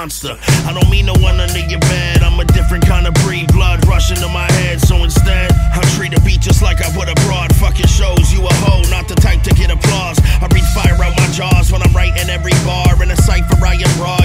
monster. I don't mean no one under your bed, I'm a different kind of breed. Blood rushing to my head, so instead I treat a beat just like I would a broad. Fucking shows you a hoe, not the type to get applause. I breathe fire out my jaws when I'm writing every bar. In a cypher I am raw,